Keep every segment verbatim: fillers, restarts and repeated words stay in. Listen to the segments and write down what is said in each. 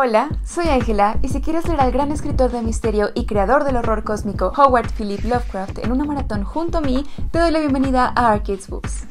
Hola, soy Ángela, y si quieres leer al gran escritor de misterio y creador del horror cósmico Howard Phillips Lovecraft en una maratón junto a mí, te doy la bienvenida a Arcade's Books.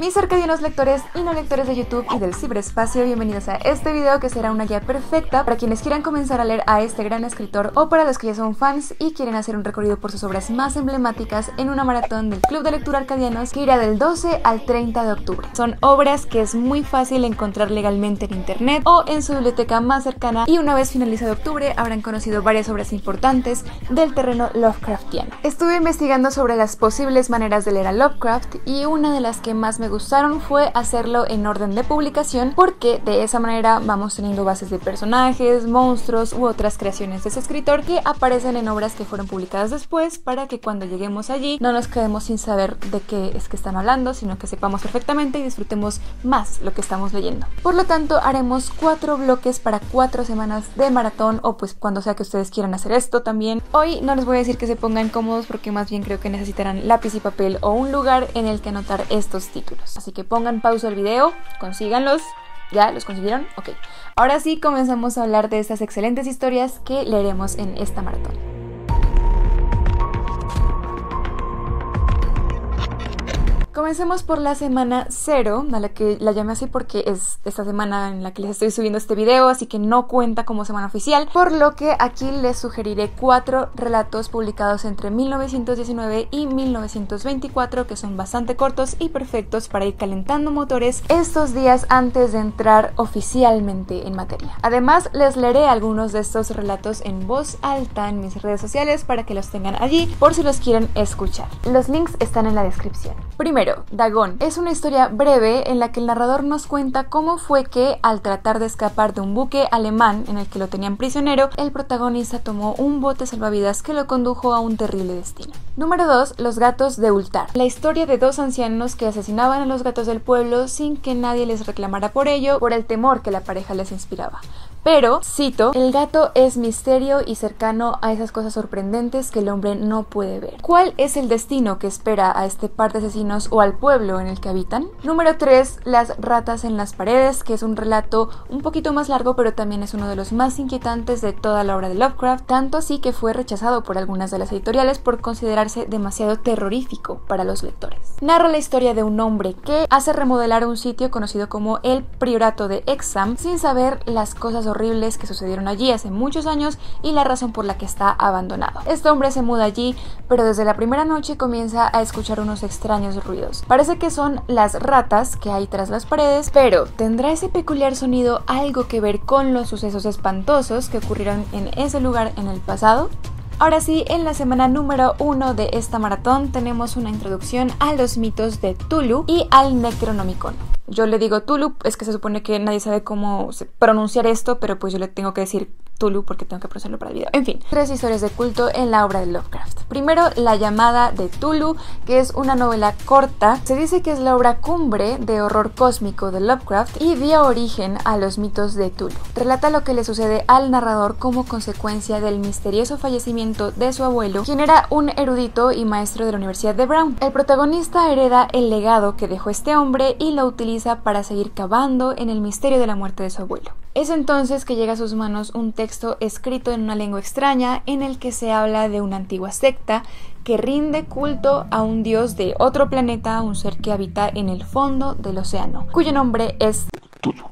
Mis arcadianos lectores y no lectores de YouTube y del ciberespacio, bienvenidos a este video que será una guía perfecta para quienes quieran comenzar a leer a este gran escritor o para los que ya son fans y quieren hacer un recorrido por sus obras más emblemáticas en una maratón del Club de Lectura Arcadianos que irá del doce al treinta de octubre. Son obras que es muy fácil encontrar legalmente en internet o en su biblioteca más cercana, y una vez finalizado octubre habrán conocido varias obras importantes del terreno Lovecraftiano. Estuve investigando sobre las posibles maneras de leer a Lovecraft y una de las que más me gustó usaron fue hacerlo en orden de publicación, porque de esa manera vamos teniendo bases de personajes, monstruos u otras creaciones de ese escritor que aparecen en obras que fueron publicadas después, para que cuando lleguemos allí no nos quedemos sin saber de qué es que están hablando, sino que sepamos perfectamente y disfrutemos más lo que estamos leyendo. Por lo tanto, haremos cuatro bloques para cuatro semanas de maratón, o pues cuando sea que ustedes quieran hacer esto también. Hoy no les voy a decir que se pongan cómodos, porque más bien creo que necesitarán lápiz y papel o un lugar en el que anotar estos títulos. Así que pongan pausa al video, consíganlos. ¿Ya los consiguieron? Ok. Ahora sí, comenzamos a hablar de estas excelentes historias que leeremos en esta maratón. Comencemos por la semana cero, a la que la llamé así porque es esta semana en la que les estoy subiendo este video, así que no cuenta como semana oficial, por lo que aquí les sugeriré cuatro relatos publicados entre mil novecientos diecinueve y mil novecientos veinticuatro, que son bastante cortos y perfectos para ir calentando motores estos días antes de entrar oficialmente en materia. Además, les leeré algunos de estos relatos en voz alta en mis redes sociales para que los tengan allí por si los quieren escuchar. Los links están en la descripción. Primero, Dagón. Es una historia breve en la que el narrador nos cuenta cómo fue que, al tratar de escapar de un buque alemán en el que lo tenían prisionero, el protagonista tomó un bote salvavidas que lo condujo a un terrible destino. Número dos. Los gatos de Ultar. La historia de dos ancianos que asesinaban a los gatos del pueblo sin que nadie les reclamara por ello, por el temor que la pareja les inspiraba. Pero, cito, el gato es misterio y cercano a esas cosas sorprendentes que el hombre no puede ver. ¿Cuál es el destino que espera a este par de asesinos o al pueblo en el que habitan? Número tres. Las ratas en las paredes, que es un relato un poquito más largo, pero también es uno de los más inquietantes de toda la obra de Lovecraft, tanto así que fue rechazado por algunas de las editoriales por considerarse demasiado terrorífico para los lectores. Narra la historia de un hombre que hace remodelar un sitio conocido como el Priorato de Exham, sin saber las cosas horribles horribles que sucedieron allí hace muchos años y la razón por la que está abandonado. Este hombre se muda allí, pero desde la primera noche comienza a escuchar unos extraños ruidos. Parece que son las ratas que hay tras las paredes, pero ¿tendrá ese peculiar sonido algo que ver con los sucesos espantosos que ocurrieron en ese lugar en el pasado? Ahora sí, en la semana número uno de esta maratón tenemos una introducción a los mitos de Cthulhu y al Necronomicon. Yo le digo Cthulhu, es que se supone que nadie sabe cómo pronunciar esto, pero pues yo le tengo que decir Cthulhu porque tengo que pronunciarlo para el video. En fin, tres historias de culto en la obra de Lovecraft. Primero, La Llamada de Cthulhu, que es una novela corta. Se dice que es la obra cumbre de horror cósmico de Lovecraft y dio origen a los mitos de Cthulhu. Relata lo que le sucede al narrador como consecuencia del misterioso fallecimiento de su abuelo, quien era un erudito y maestro de la Universidad de Brown. El protagonista hereda el legado que dejó este hombre y lo utiliza para seguir cavando en el misterio de la muerte de su abuelo. Es entonces que llega a sus manos un texto escrito en una lengua extraña en el que se habla de una antigua secta que rinde culto a un dios de otro planeta, un ser que habita en el fondo del océano, cuyo nombre es...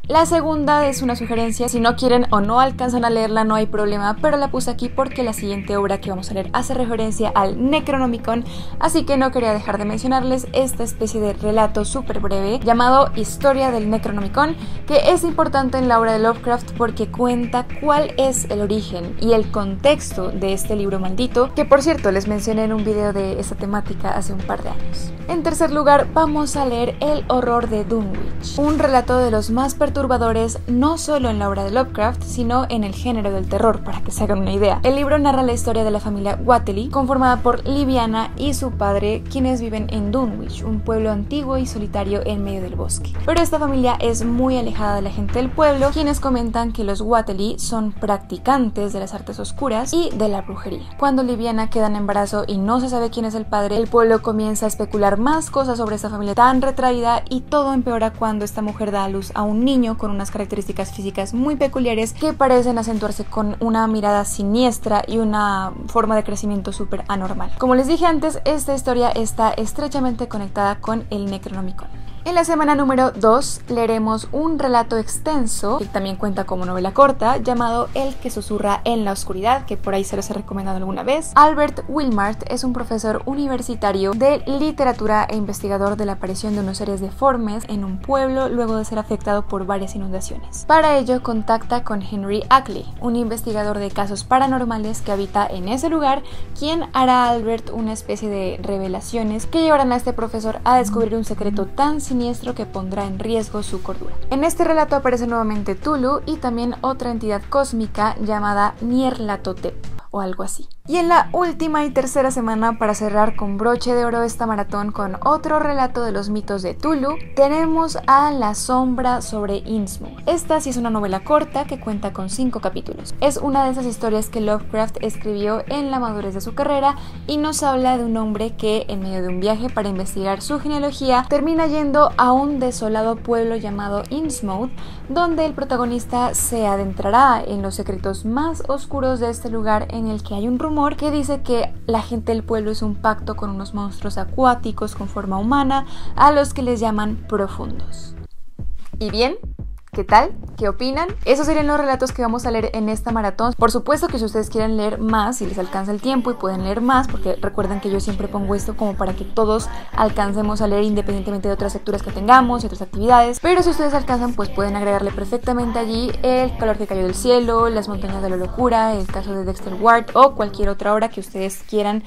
La segunda es una sugerencia, si no quieren o no alcanzan a leerla no hay problema, pero la puse aquí porque la siguiente obra que vamos a leer hace referencia al Necronomicon, así que no quería dejar de mencionarles esta especie de relato súper breve llamado Historia del Necronomicon, que es importante en la obra de Lovecraft porque cuenta cuál es el origen y el contexto de este libro maldito, que por cierto les mencioné en un video de esta temática hace un par de años. En tercer lugar vamos a leer El horror de Dunwich, un relato de los más pertinentes perturbadores no solo en la obra de Lovecraft, sino en el género del terror, para que se hagan una idea. El libro narra la historia de la familia Watteley, conformada por Liviana y su padre, quienes viven en Dunwich, un pueblo antiguo y solitario en medio del bosque. Pero esta familia es muy alejada de la gente del pueblo, quienes comentan que los Watteley son practicantes de las artes oscuras y de la brujería. Cuando Liviana queda en embarazo y no se sabe quién es el padre, el pueblo comienza a especular más cosas sobre esta familia tan retraída, y todo empeora cuando esta mujer da a luz a un niño con unas características físicas muy peculiares que parecen acentuarse con una mirada siniestra y una forma de crecimiento súper anormal. Como les dije antes, esta historia está estrechamente conectada con el Necronomicon. En la semana número dos leeremos un relato extenso que también cuenta como novela corta llamado El que susurra en la oscuridad, que por ahí se los he recomendado alguna vez. Albert Wilmarth es un profesor universitario de literatura e investigador de la aparición de unos seres deformes en un pueblo luego de ser afectado por varias inundaciones. Para ello contacta con Henry Ackley, un investigador de casos paranormales que habita en ese lugar, quien hará a Albert una especie de revelaciones que llevarán a este profesor a descubrir un secreto tan sin siniestro que pondrá en riesgo su cordura. En este relato aparece nuevamente Cthulhu y también otra entidad cósmica llamada Nyarlathotep o algo así. Y en la última y tercera semana, para cerrar con broche de oro esta maratón con otro relato de los mitos de Cthulhu, tenemos a La Sombra sobre Innsmouth. Esta sí es una novela corta que cuenta con cinco capítulos. Es una de esas historias que Lovecraft escribió en la madurez de su carrera y nos habla de un hombre que, en medio de un viaje para investigar su genealogía, termina yendo a un desolado pueblo llamado Innsmouth, donde el protagonista se adentrará en los secretos más oscuros de este lugar, en el que hay un rumor que dice que la gente del pueblo es un pacto con unos monstruos acuáticos con forma humana a los que les llaman profundos. ¿Y bien? ¿Qué tal? ¿Qué opinan? Esos serían los relatos que vamos a leer en esta maratón. Por supuesto que si ustedes quieren leer más, si les alcanza el tiempo y pueden leer más, porque recuerden que yo siempre pongo esto como para que todos alcancemos a leer independientemente de otras lecturas que tengamos y otras actividades. Pero si ustedes alcanzan, pues pueden agregarle perfectamente allí El color que cayó del cielo, Las montañas de la locura, El caso de Dexter Ward o cualquier otra obra que ustedes quieran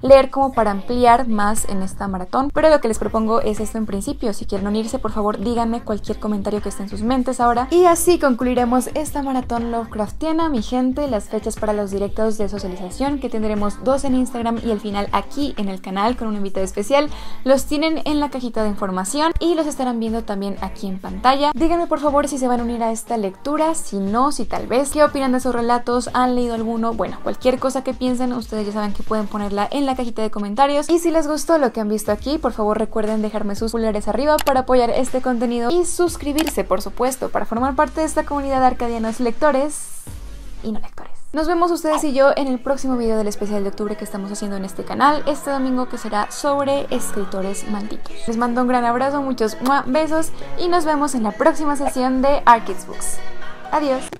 leer como para ampliar más en esta maratón. Pero lo que les propongo es esto en principio. Si quieren unirse, por favor díganme cualquier comentario que esté en sus mentes ahora. Y así concluiremos esta maratón Lovecraftiana, mi gente. Las fechas para los directos de socialización, que tendremos dos en Instagram y el final aquí en el canal con un invitado especial, los tienen en la cajita de información y los estarán viendo también aquí en pantalla. Díganme por favor si se van a unir a esta lectura, si no, si tal vez, qué opinan de esos relatos, han leído alguno. Bueno, cualquier cosa que piensen, ustedes ya saben que pueden ponerla en la cajita de comentarios. Y si les gustó lo que han visto aquí, por favor recuerden dejarme sus pulgares arriba para apoyar este contenido y suscribirse, por supuesto, para formar parte de esta comunidad de arcadianos lectores y no lectores. Nos vemos ustedes y yo en el próximo video del especial de octubre que estamos haciendo en este canal este domingo, que será sobre escritores malditos. Les mando un gran abrazo, muchos besos y nos vemos en la próxima sesión de Arcade's Books. Adiós.